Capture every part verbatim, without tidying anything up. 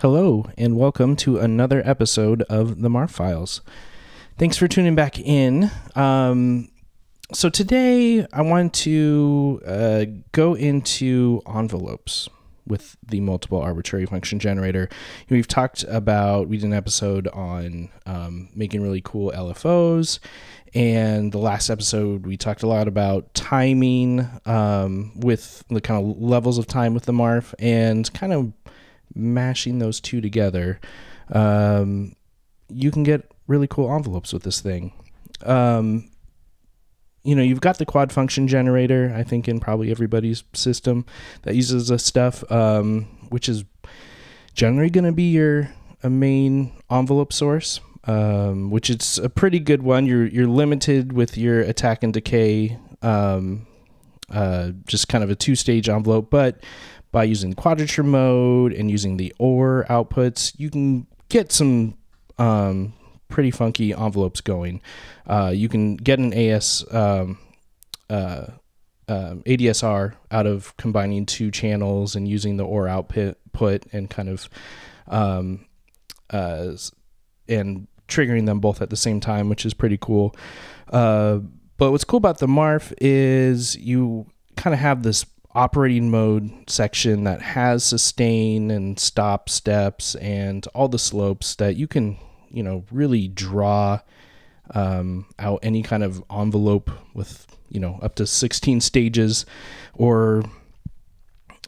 Hello, and welcome to another episode of The MARF Files. Thanks for tuning back in. Um, so today I want to uh, go into envelopes with the multiple arbitrary function generator. We've talked about, we did an episode on um, making really cool L F Os, and the last episode we talked a lot about timing um, with the kind of levels of time with the MARF and kind of mashing those two together. Um, you can get really cool envelopes with this thing. Um, you know, you've got the quad function generator, I think, in probably everybody's system that uses this stuff, um, which is generally going to be your a main envelope source, um, which it's a pretty good one. You're, you're limited with your attack and decay, um, uh, just kind of a two-stage envelope, but by using quadrature mode and using the O R outputs, you can get some um, pretty funky envelopes going. Uh, you can get an AS, um, uh, uh, A D S R out of combining two channels and using the O R output put and kind of um, uh, and triggering them both at the same time, which is pretty cool. Uh, but what's cool about the MARF is you kind of have this operating mode section that has sustain and stop steps and all the slopes that you can, you know, really draw um, out any kind of envelope with, you know, up to sixteen stages or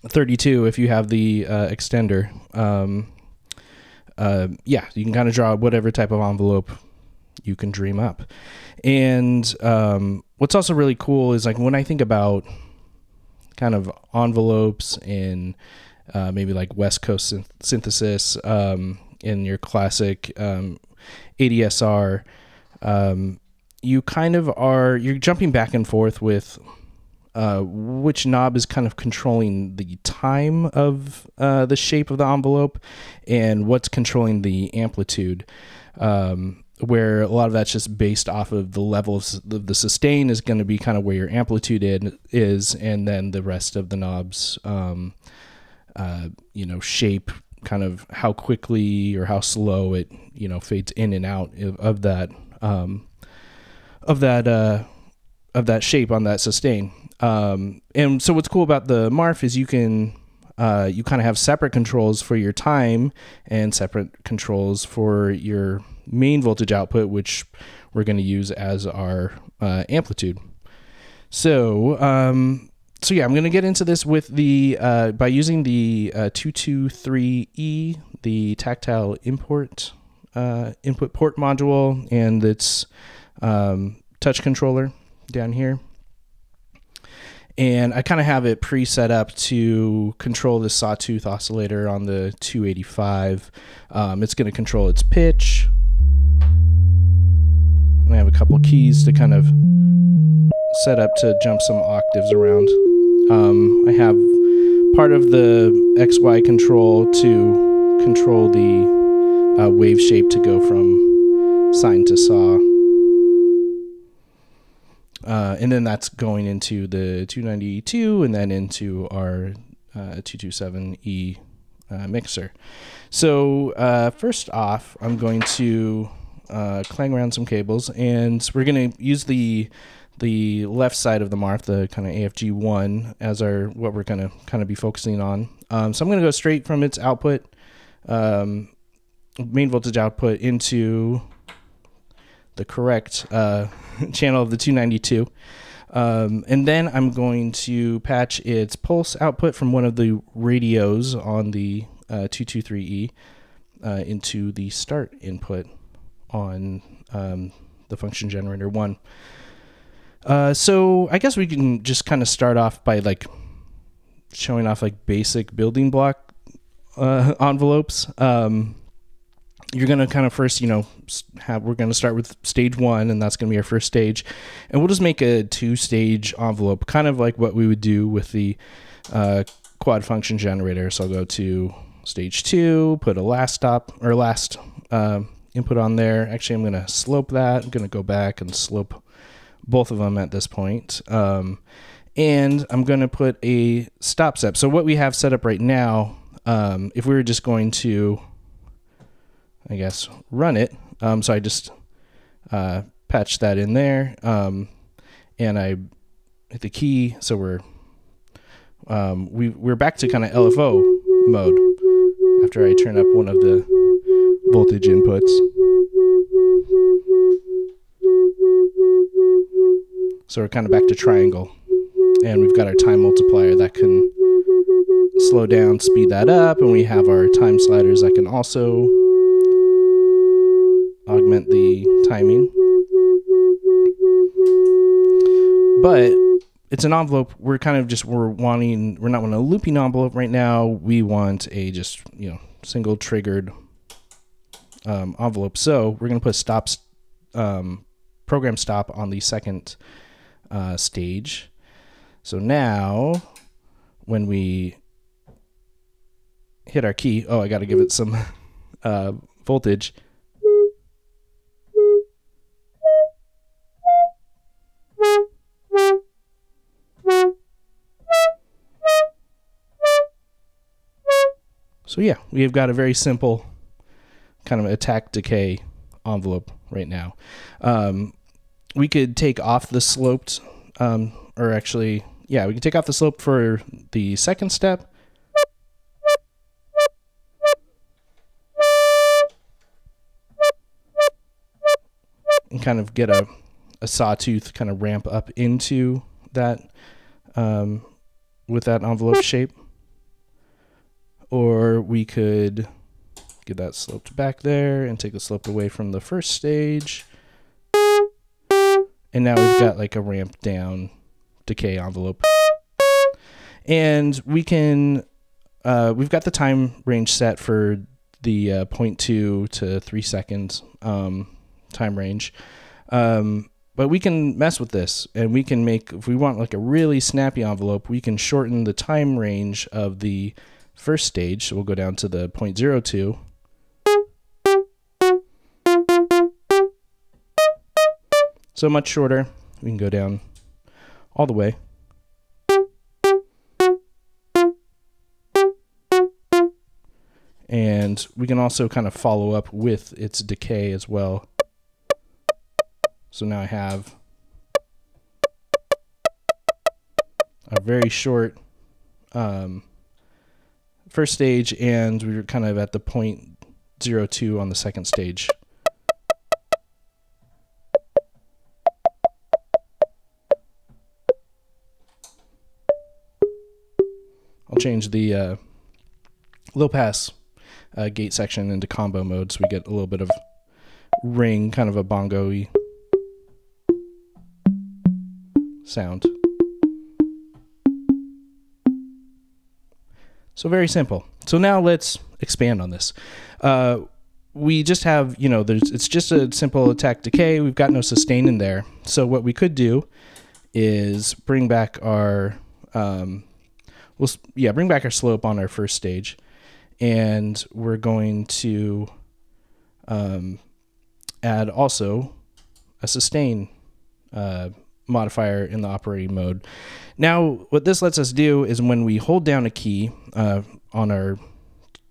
thirty-two if you have the uh, extender. Um, uh, yeah, you can kind of draw whatever type of envelope you can dream up. And um, what's also really cool is, like, when I think about kind of envelopes in uh, maybe like West Coast synth synthesis um, in your classic um, A D S R, um, you kind of are, you're jumping back and forth with uh, which knob is kind of controlling the time of uh, the shape of the envelope and what's controlling the amplitude, um, where a lot of that's just based off of the level of the sustain is going to be kind of where your amplitude in, is, and then the rest of the knobs, um, uh, you know, shape kind of how quickly or how slow it, you know, fades in and out of that, um, of that, uh, of that shape on that sustain. Um, and so what's cool about the MARF is you can, uh, you kind of have separate controls for your time and separate controls for your main voltage output, which we're going to use as our uh, amplitude. So, um, so yeah, I'm going to get into this with the uh, by using the uh, two two three E, the tactile import uh, input port module, and its um, touch controller down here. And I kind of have it pre-set up to control the sawtooth oscillator on the two eighty-five. Um, it's going to control its pitch. I have a couple keys to kind of set up to jump some octaves around. Um, I have part of the X Y control to control the uh, wave shape to go from sine to saw. Uh, and then that's going into the two ninety-two and then into our uh, two twenty-seven E uh, mixer. So uh, first off, I'm going to Uh, clang around some cables, and we're going to use the the left side of the MARF, the kind of A F G one, as our what we're going to kind of be focusing on. Um, so I'm going to go straight from its output, um, main voltage output, into the correct uh, channel of the two ninety-two, um, and then I'm going to patch its pulse output from one of the radios on the uh, two two three E uh, into the start input on um, the function generator one. Uh, so I guess we can just kind of start off by like showing off like basic building block uh, envelopes. Um, you're gonna kind of first, you know, have, we're gonna start with stage one, and that's gonna be our first stage. And we'll just make a two stage envelope, kind of like what we would do with the uh, quad function generator. So I'll go to stage two, put a last stop or last, uh, input on there. Actually, I'm going to slope that. I'm going to go back and slope both of them at this point. Um, and I'm going to put a stop step. So what we have set up right now um, if we were just going to, I guess, run it, um, so I just uh, patched that in there, um, and I hit the key, so we're um, we, we're back to kind of L F O mode after I turn up one of the voltage inputs. So we're kind of back to triangle, and we've got our time multiplier that can slow down, speed that up, and we have our time sliders that can also augment the timing. But it's an envelope. We're kind of just, we're wanting, we're not wanting a looping envelope right now. We want a just, you know, single triggered um, envelope. So we're going to put stops, um, program stop on the second uh, stage. So now when we hit our key, oh, I got to give it some uh, voltage. So yeah, we've got a very simple kind of attack decay envelope right now. Um, we could take off the sloped, um, or actually, yeah, we could take off the slope for the second step. And kind of get a, a sawtooth kind of ramp up into that um, with that envelope shape. Or we could get that sloped back there and take the slope away from the first stage. And now we've got like a ramp down decay envelope. And we can, uh, we've got the time range set for the uh, zero point two to three seconds um, time range. Um, but we can mess with this, and we can make, if we want like a really snappy envelope, we can shorten the time range of the first stage, so we'll go down to the zero point zero two. So much shorter. We can go down all the way. And we can also kind of follow up with its decay as well. So now I have a very short um, first stage, and we were kind of at the zero point zero two on the second stage. I'll change the uh, low pass uh, gate section into combo mode so we get a little bit of ring, kind of a bongo-y sound. So very simple. So now let's expand on this. Uh, we just have, you know, there's, it's just a simple attack decay. We've got no sustain in there. So what we could do is bring back our, um, we'll, yeah, bring back our slope on our first stage. And we're going to um, add also a sustain uh, modifier in the operating mode. Now, what this lets us do is when we hold down a key uh, on our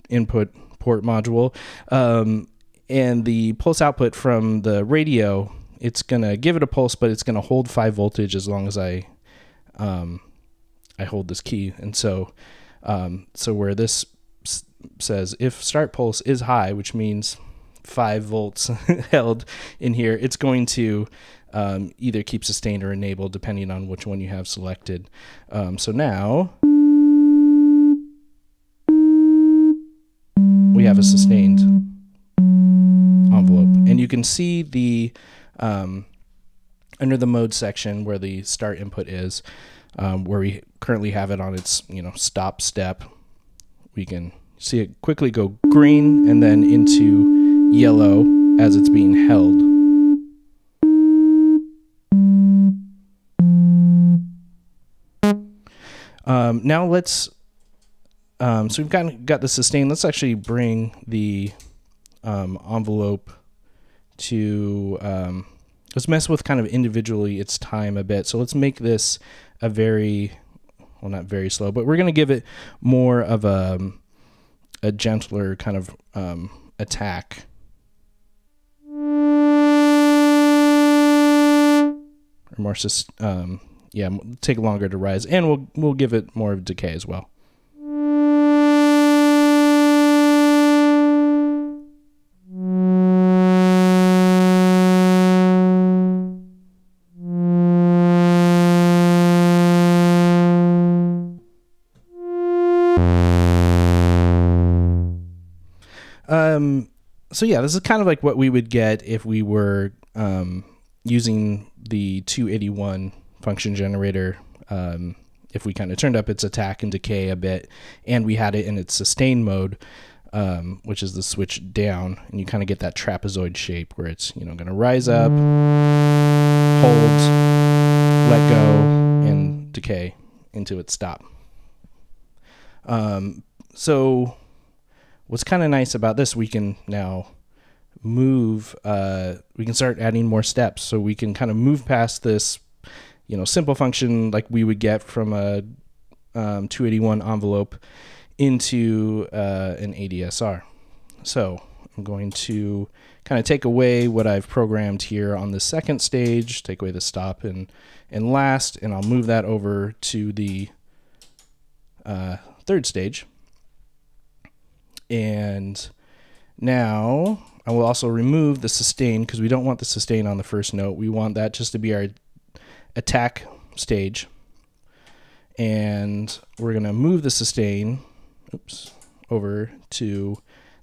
input port module, um, and the pulse output from the radio, it's going to give it a pulse, but it's going to hold five voltage as long as I um, I hold this key. And so, um, so where this says if start pulse is high, which means five volts held in here, it's going to Um, either keep sustained or enabled, depending on which one you have selected. Um, so now we have a sustained envelope, and you can see the um, under the mode section where the start input is, um, where we currently have it on its, you know, stop step. We can see it quickly go green and then into yellow as it's being held. Um, now let's, um, so we've got, got the sustain. Let's actually bring the um, envelope to, um, let's mess with kind of individually its time a bit. So let's make this a very, well, not very slow, but we're going to give it more of a, a gentler kind of um, attack. Or more, um, yeah, take longer to rise, and we'll we'll give it more of decay as well. Um, so yeah, this is kind of like what we would get if we were um, using the two eighty-one function generator, um, if we kind of turned up its attack and decay a bit, and we had it in its sustain mode, um, which is the switch down, and you kind of get that trapezoid shape where it's, you know, going to rise up, hold, let go, and decay into its stop. Um, so... What's kind of nice about this, we can now move, uh, we can start adding more steps. So we can kind of move past this, you know, simple function like we would get from a um, two eighty-one envelope into uh, an A D S R. So I'm going to kind of take away what I've programmed here on the second stage, take away the stop and, and last, and I'll move that over to the uh, third stage. And now I will also remove the sustain, because we don't want the sustain on the first note. We want that just to be our attack stage. And we're going to move the sustain oops, over to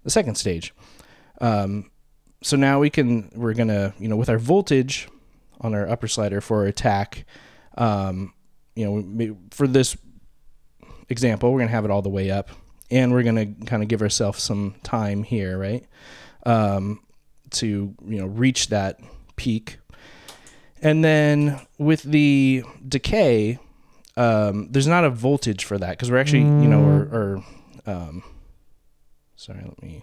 the second stage. Um, so now we can, we're going to, you know, with our voltage on our upper slider for our attack, um, you know, for this example, we're going to have it all the way up. And we're going to kind of give ourselves some time here, right, um, to, you know, reach that peak. And then with the decay, um, there's not a voltage for that, because we're actually, you know, or, or um, sorry, let me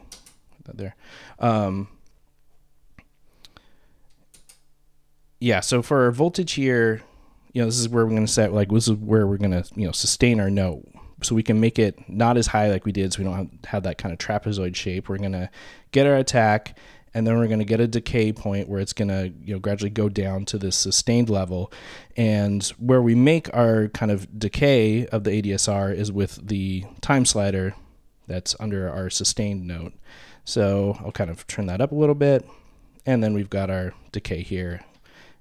put that there. Um, yeah, so for our voltage here, you know, this is where we're going to set, like, this is where we're going to, you know, sustain our note. So we can make it not as high like we did, so we don't have, have that kind of trapezoid shape. We're going to get our attack, and then we're going to get a decay point where it's going to, you know, gradually go down to this sustained level. And where we make our kind of decay of the A D S R is with the time slider that's under our sustained note. So I'll kind of turn that up a little bit, and then we've got our decay here,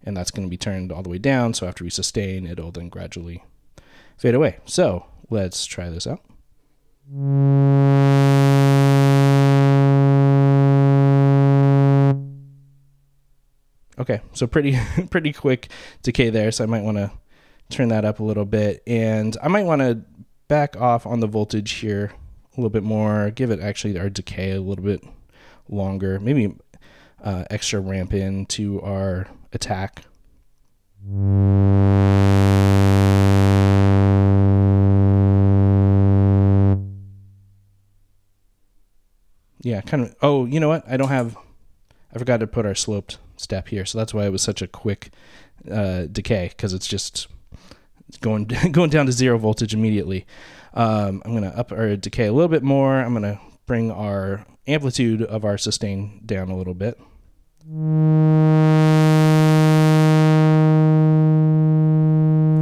and that's going to be turned all the way down. So after we sustain, it'll then gradually fade away. So let's try this out. Okay, so pretty pretty quick decay there, so I might want to turn that up a little bit. And I might want to back off on the voltage here a little bit more, give it actually our decay a little bit longer, maybe uh, extra ramp in to our attack. Yeah, kind of. Oh, you know what? I don't have, I forgot to put our sloped step here. So that's why it was such a quick uh, decay, because it's just it's going going down to zero voltage immediately. Um, I'm going to up our decay a little bit more. I'm going to bring our amplitude of our sustain down a little bit.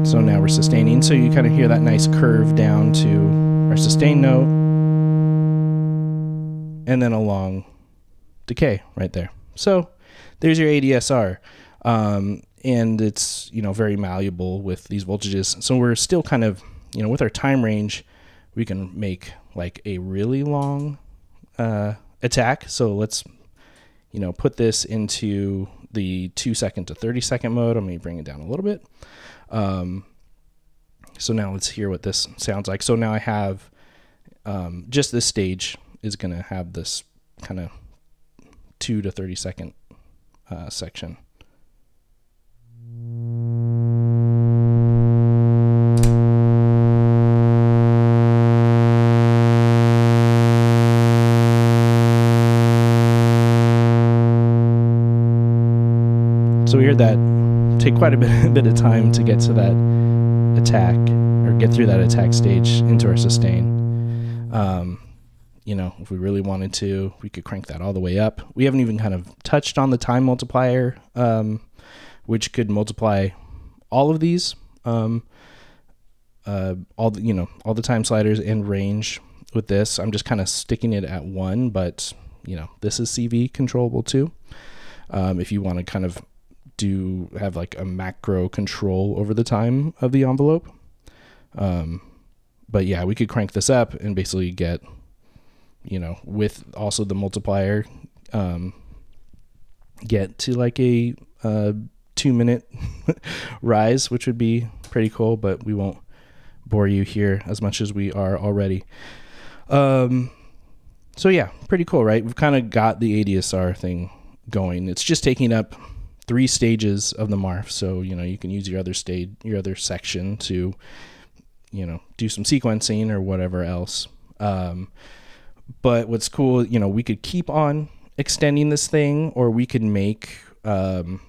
So now we're sustaining. So you kind of hear that nice curve down to our sustain note, and then a long decay right there. So there's your A D S R. Um, and it's, you know, very malleable with these voltages. So we're still kind of, you know, with our time range, we can make like a really long uh, attack. So let's, you know, put this into the two second to thirty second mode. Let me bring it down a little bit. Um, so now let's hear what this sounds like. So now I have um, just this stage is going to have this kind of two to thirty second uh, section. So we heard that take quite a bit, a bit of time to get to that attack, or get through that attack stage into our sustain. Um, you know, if we really wanted to, we could crank that all the way up. We haven't even kind of touched on the time multiplier, um, which could multiply all of these, um, uh, all the, you know, all the time sliders and range with this. I'm just kind of sticking it at one, but you know, this is C V controllable too. Um, if you want to kind of do have like a macro control over the time of the envelope. Um, but yeah, we could crank this up and basically get, you know, with also the multiplier, um, get to like a, uh, two minute rise, which would be pretty cool, but we won't bore you here as much as we are already. Um, so yeah, pretty cool, right? We've kind of got the A D S R thing going. It's just taking up three stages of the MARF. So, you know, you can use your other stage, your other section to, you know, do some sequencing or whatever else. Um, But what's cool, you know, we could keep on extending this thing, or we could make, um,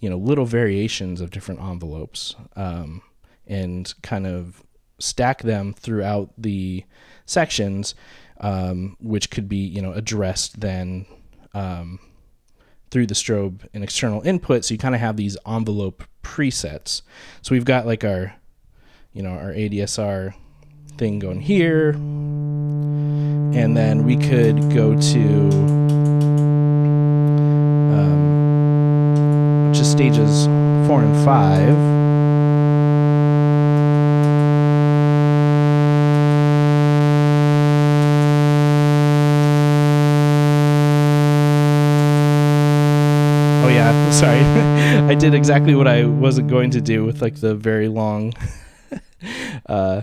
you know, little variations of different envelopes, um, and kind of stack them throughout the sections, um, which could be, you know, addressed then um, through the strobe and external input. So you kind of have these envelope presets. So we've got like our, you know, our A D S R thing going here. And then we could go to um, just stages four and five. Oh yeah, sorry. I did exactly what I wasn't going to do with like the very long uh,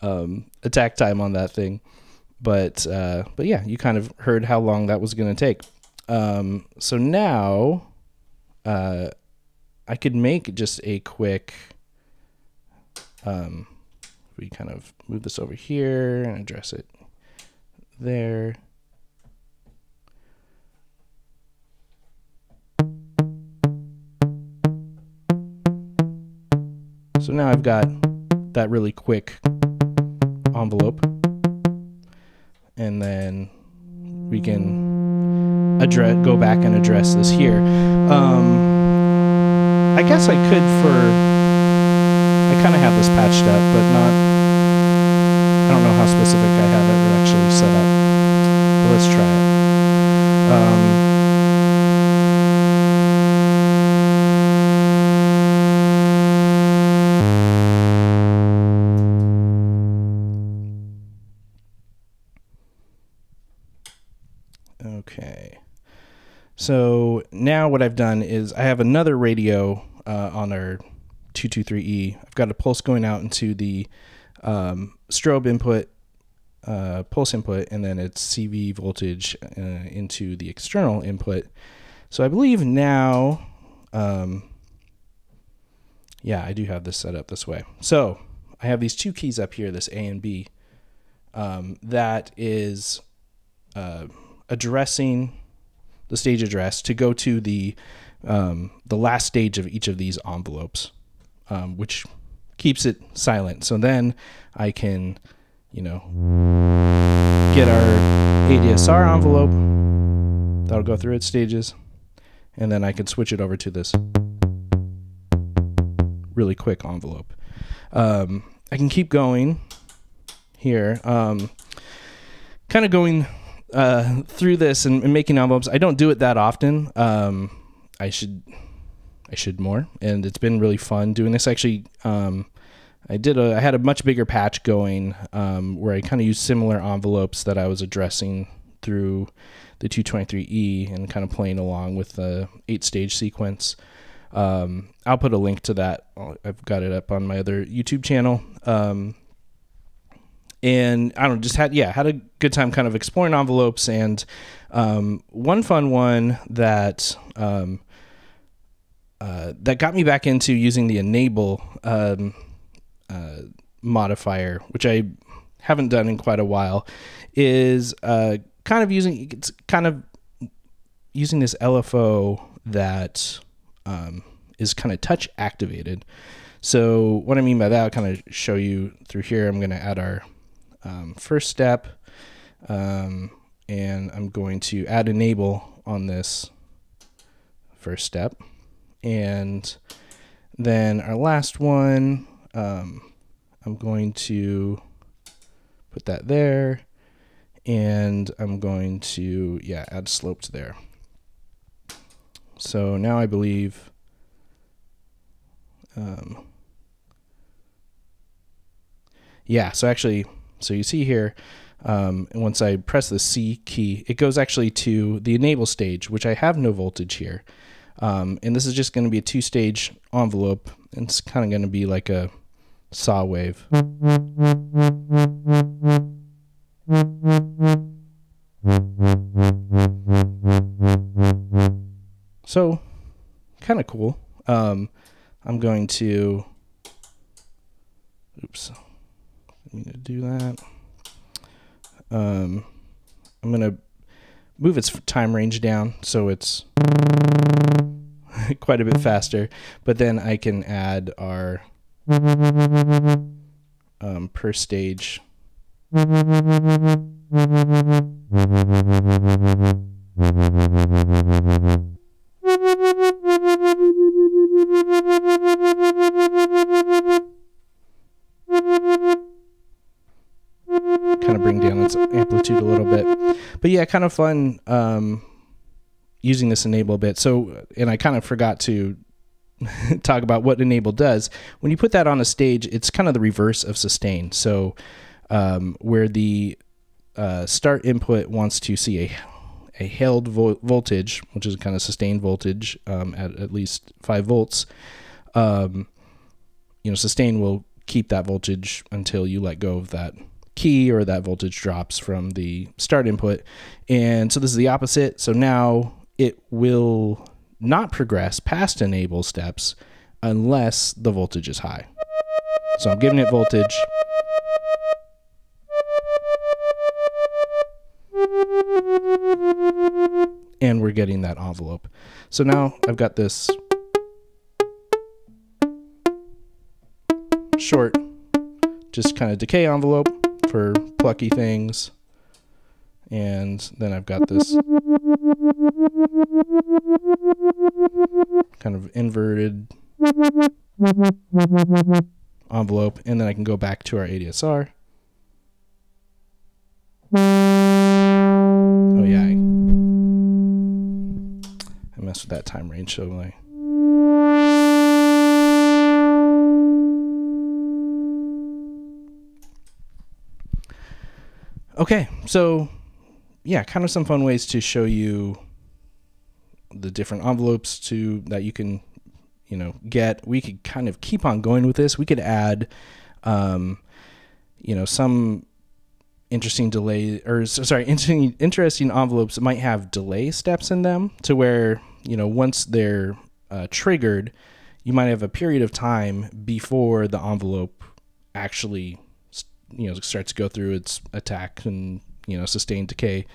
um, attack time on that thing. But, uh, but yeah, you kind of heard how long that was going to take. Um, so now, uh, I could make just a quick, um, we kind of move this over here and address it there. So now I've got that really quick envelope. And then we can address, go back and address this here. Um, I guess I could for, I kind of have this patched up, but not, I don't know how specific I have it actually set up, but let's try it. Um, So now what I've done is I have another radio uh, on our two two three E. I've got a pulse going out into the um, strobe input, uh, pulse input, and then it's C V voltage uh, into the external input. So I believe now, um, yeah, I do have this set up this way. So I have these two keys up here, this A and B, um, that is uh, addressing the stage address to go to the um, the last stage of each of these envelopes, um, which keeps it silent. So then I can, you know, get our A D S R envelope that'll go through its stages, and then I can switch it over to this really quick envelope. Um, I can keep going here, um, kind of going uh through this and, and making envelopes. I don't do it that often. um I should I should more, and it's been really fun doing this actually. um I did a I had a much bigger patch going um where I kind of used similar envelopes that I was addressing through the two twenty-three E and kind of playing along with the eight stage sequence. um I'll put a link to that. I've got it up on my other YouTube channel. um And I don't know, just had, yeah, had a good time kind of exploring envelopes. And um, one fun one that um, uh, that got me back into using the enable um, uh, modifier, which I haven't done in quite a while, is uh, kind of using it's kind of using this L F O that um, is kind of touch activated. So what I mean by that, I'll kind of show you through here. I'm going to add our Um, first step, Um, and I'm going to add enable on this first step. And then our last one, um, I'm going to put that there, and I'm going to, yeah, add slope to there. So now I believe, um, yeah, so actually, so you see here, um, once I press the C key, it goes actually to the enable stage, which I have no voltage here. Um, and this is just going to be a two-stage envelope, and it's kind of going to be like a saw wave. So, kind of cool. Um, I'm going to, oops, I need to do that. Um, I'm going to move its time range down so it's quite a bit faster, but then I can add our um, per stage. Kind of bring down its amplitude a little bit, but yeah, kind of fun. Um, using this enable bit. So, and I kind of forgot to talk about what enable does. When you put that on a stage, it's kind of the reverse of sustain. So um, where the uh, start input wants to see a, a held vo voltage, which is kind of sustained voltage um, at at least five volts, um, you know, sustain will keep that voltage until you let go of that key or that voltage drops from the start input. And so this is the opposite. So now it will not progress past enable steps unless the voltage is high. So I'm giving it voltage. And we're getting that envelope. So now I've got this short, just kind of decay envelope for plucky things. And then I've got this kind of inverted envelope, and then I can go back to our A D S R. Oh yeah, I, I messed with that time range, so I okay, so yeah, kind of some fun ways to show you the different envelopes to that you can, you know, get. We could kind of keep on going with this. We could add, um, you know, some interesting delay or sorry, interesting interesting envelopes that might have delay steps in them, to where, you know, once they're uh, triggered, you might have a period of time before the envelope actually, you know, starts to go through its attack and, you know, sustained decay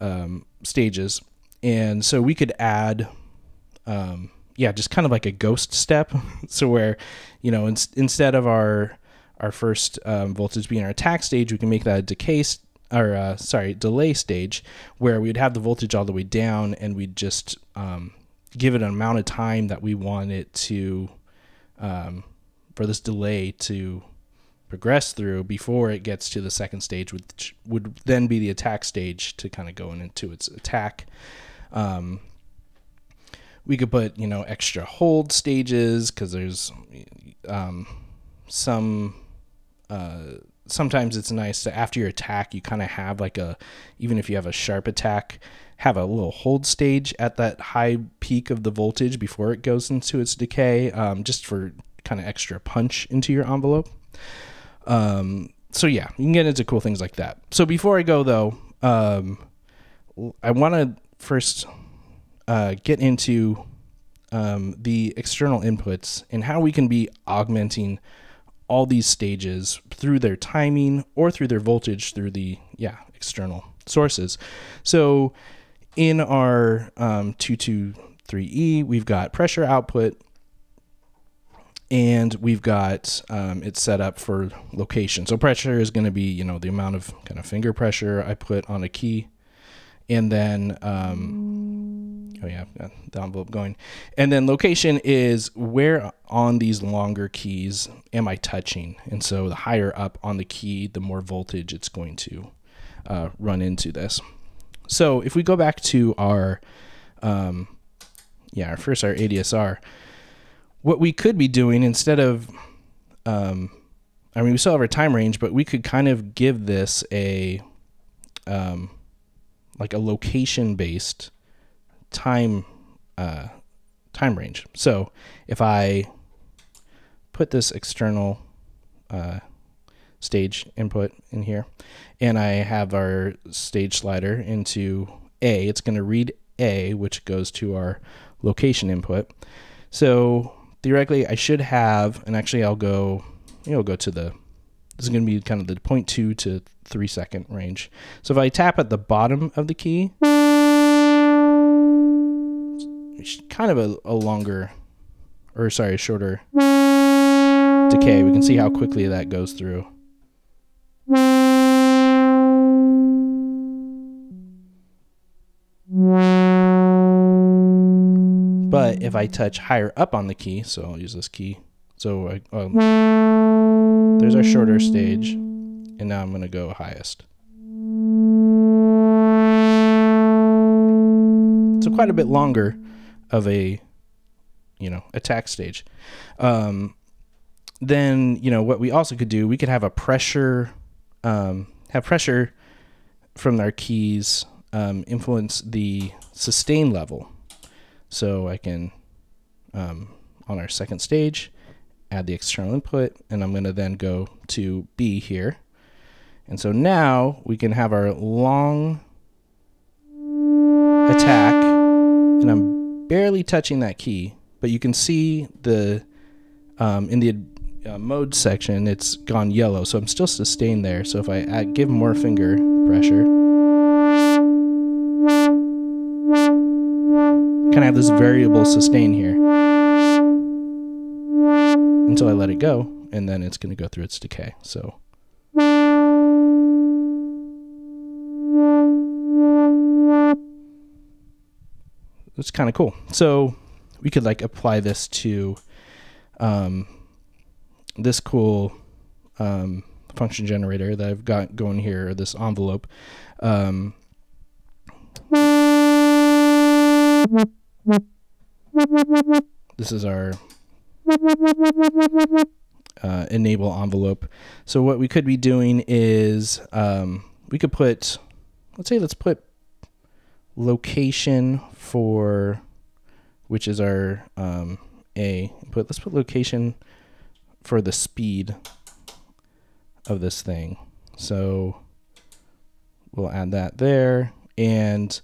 um, stages. And so we could add, um, yeah, just kind of like a ghost step. So where, you know, in, instead of our our first um, voltage being our attack stage, we can make that a decay or uh, sorry delay stage, where we'd have the voltage all the way down, and we'd just um, give it an amount of time that we want it to um, for this delay to progress through before it gets to the second stage, which would then be the attack stage, to kind of go into its attack. Um, we could put, you know, extra hold stages, because there's um, some, uh, sometimes it's nice to, after your attack, you kind of have like a, even if you have a sharp attack, have a little hold stage at that high peak of the voltage before it goes into its decay, um, just for kind of extra punch into your envelope. Um, so yeah, you can get into cool things like that. So before I go though, um, I want to first, uh, get into, um, the external inputs and how we can be augmenting all these stages through their timing or through their voltage through the, yeah, external sources. So in our, um, two two three E, we've got pressure output, and we've got um, it set up for location. So pressure is going to be, you know, the amount of kind of finger pressure I put on a key, and then um, oh yeah, I've got the envelope going, and then location is where on these longer keys am I touching, and so the higher up on the key, the more voltage it's going to uh, run into this. So if we go back to our um, yeah, our first our A D S R. What we could be doing instead of, um, I mean, we still have our time range, but we could kind of give this a, um, like a location-based time uh, time range. So if I put this external uh, stage input in here, and I have our stage slider into A, it's going to read A, which goes to our location input. So theoretically, I should have, and actually I'll go, you know, I'll go to the, this is going to be kind of the zero point two to three second range. So if I tap at the bottom of the key, it's kind of a, a longer, or sorry, a shorter decay. We can see how quickly that goes through. But if I touch higher up on the key, so I'll use this key. So I, well, there's our shorter stage, and now I'm going to go highest. So quite a bit longer of a, you know, attack stage. Um, then, you know, what we also could do, we could have a pressure, um, have pressure from our keys um, influence the sustain level. So I can, um, on our second stage, add the external input, and I'm going to then go to B here. And so now we can have our long attack, and I'm barely touching that key, but you can see the um, in the uh, mode section, it's gone yellow, so I'm still sustained there. So if I add, give more finger pressure, kind of have this variable sustain here until I let it go, and then it's going to go through its decay. So it's kind of cool. So we could like apply this to um, this cool um, function generator that I've got going here, or this envelope. Um, This is our uh, enable envelope. So what we could be doing is um, we could put, let's say let's put location for, which is our um, A, but let's put location for the speed of this thing. So we'll add that there, and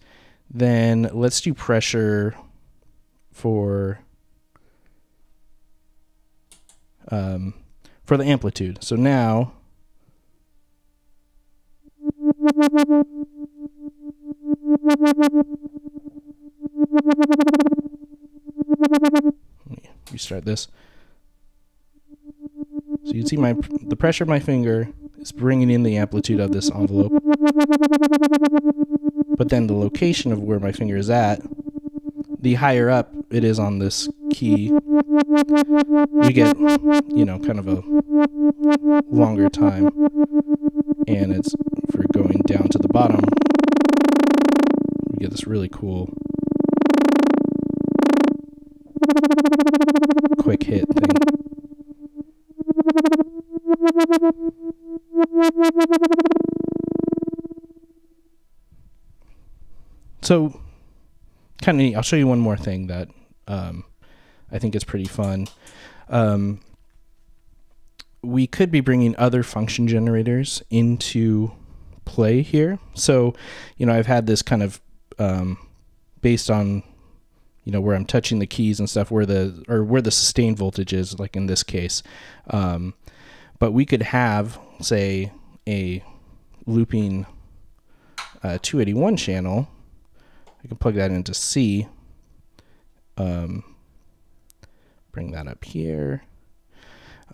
then let's do pressure for um, for the amplitude. So now let me restart this. So you can see my the pressure of my finger is bringing in the amplitude of this envelope. But then the location of where my finger is at, the higher up it is on this key, we get, you know, kind of a longer time. And it's for going down to the bottom, we get this really cool quick hit thing. So, kind of neat. I'll show you one more thing that um, I think is pretty fun. Um, we could be bringing other function generators into play here. So, you know, I've had this kind of um, based on, you know, where I'm touching the keys and stuff, where the or where the sustained voltage is, like in this case. Um, but we could have, say, a looping uh, two eighty-one channel. I can plug that into C, um, bring that up here,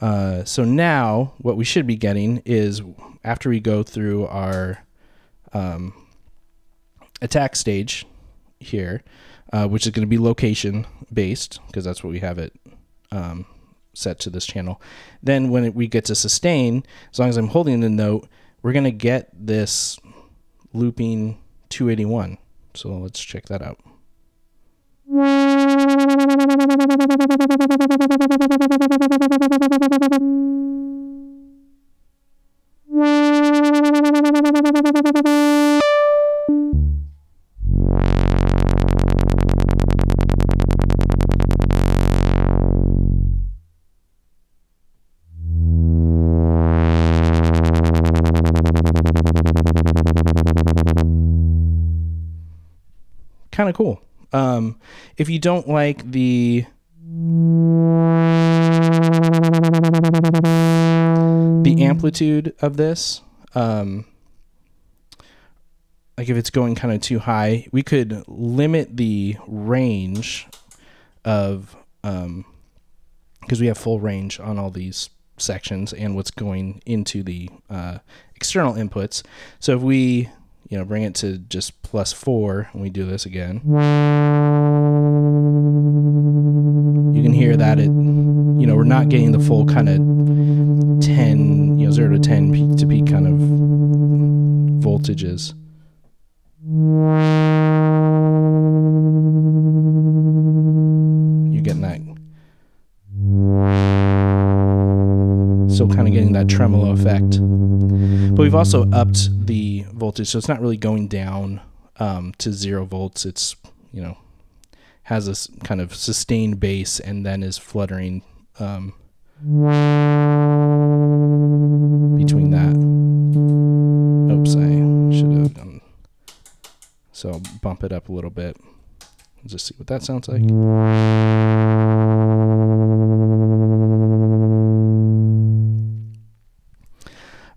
Uh, so now what we should be getting is, after we go through our um, attack stage here, uh, which is going to be location based because that's what we have it um, set to this channel. Then when it, we get to sustain, as long as I'm holding the note, we're going to get this looping two eighty-one. So let's check that out. Kind of cool. Um, if you don't like the the amplitude of this, um, like if it's going kind of too high, we could limit the range of, um, because we have full range on all these sections and what's going into the uh, external inputs. So if we You know, bring it to just plus four, and we do this again. You can hear that it, you know, we're not getting the full kind of ten, you know, zero to ten peak to peak kind of voltages. You're getting that, still kind of getting that tremolo effect. But we've also upped the voltage, so it's not really going down um, to zero volts. It's, you know, has this kind of sustained bass and then is fluttering um, between that. Oops, I should have done. So I'll bump it up a little bit. Let's just see what that sounds like.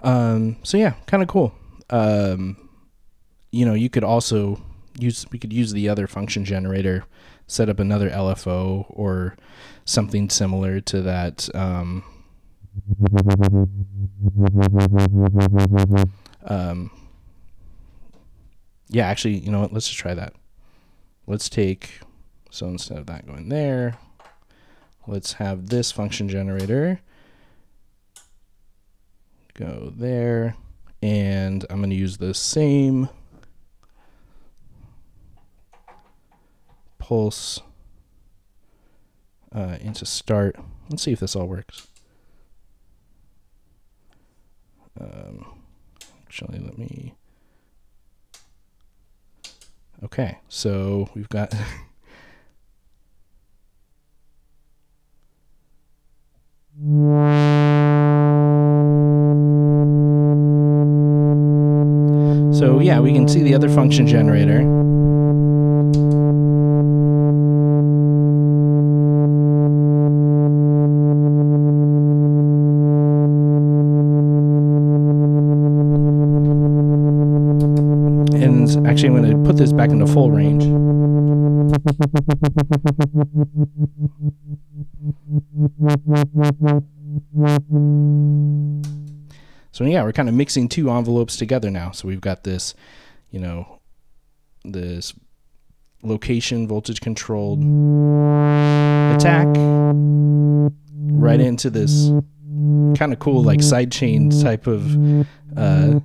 Um, so yeah, kind of cool. Um, you know, you could also use, we could use the other function generator, set up another L F O or something similar to that, um, um, yeah, actually, you know what, let's just try that. Let's take, so instead of that going there, let's have this function generator go there, and I'm going to use the same pulse uh, into start. Let's see if this all works. Um, actually, let me. Okay, so we've got. So yeah, we can see the other function generator. And actually I'm going to put this back into full range. So yeah, we're kind of mixing two envelopes together now. So we've got this, you know, this location voltage controlled attack right into this kind of cool like sidechain type of uh,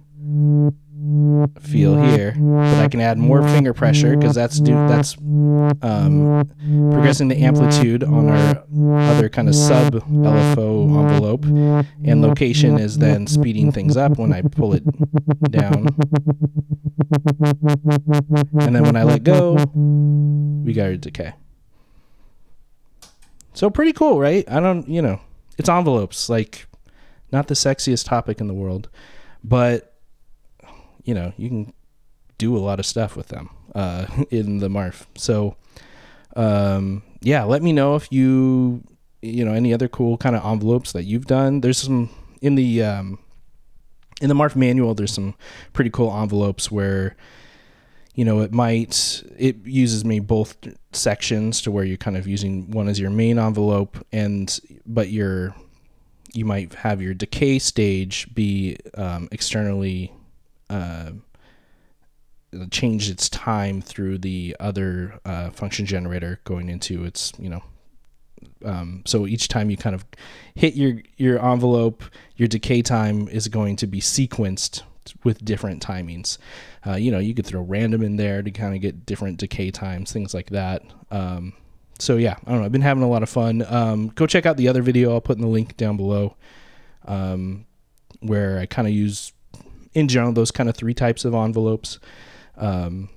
feel here. But I can add more finger pressure because that's do that's um, progressing the amplitude on our other kind of sub L F O envelope, and location is then speeding things up when I pull it down, and then when I let go we got our decay. So pretty cool, right? I don't, you know, it's envelopes, like not the sexiest topic in the world, but you know, you can do a lot of stuff with them uh, in the MARF. So um, yeah, let me know if you, you know, any other cool kind of envelopes that you've done. There's some in the, um, in the MARF manual, there's some pretty cool envelopes where, you know, it might, it uses maybe both sections to where you're kind of using one as your main envelope and, but you're, you might have your decay stage be um, externally uh, changed its time through the other uh, function generator going into its, you know, um, so each time you kind of hit your, your envelope, your decay time is going to be sequenced with different timings. Uh, you know, you could throw random in there to kind of get different decay times, things like that. Um, so yeah, I don't know. I've been having a lot of fun. Um, go check out the other video. I'll put in the link down below, um, where I kind of use in general those kind of three types of envelopes. Um,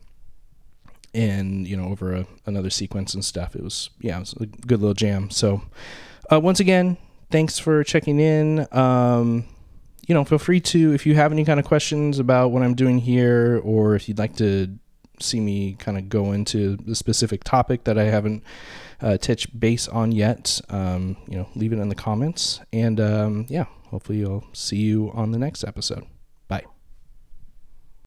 and you know, over a, another sequence and stuff, it was, yeah, it was a good little jam. So, uh, once again, thanks for checking in. Um, You know, feel free to, if you have any kind of questions about what I'm doing here, or if you'd like to see me kind of go into the specific topic that I haven't uh, touched base on yet, um, you know, leave it in the comments. And um, yeah, hopefully I'll see you on the next episode.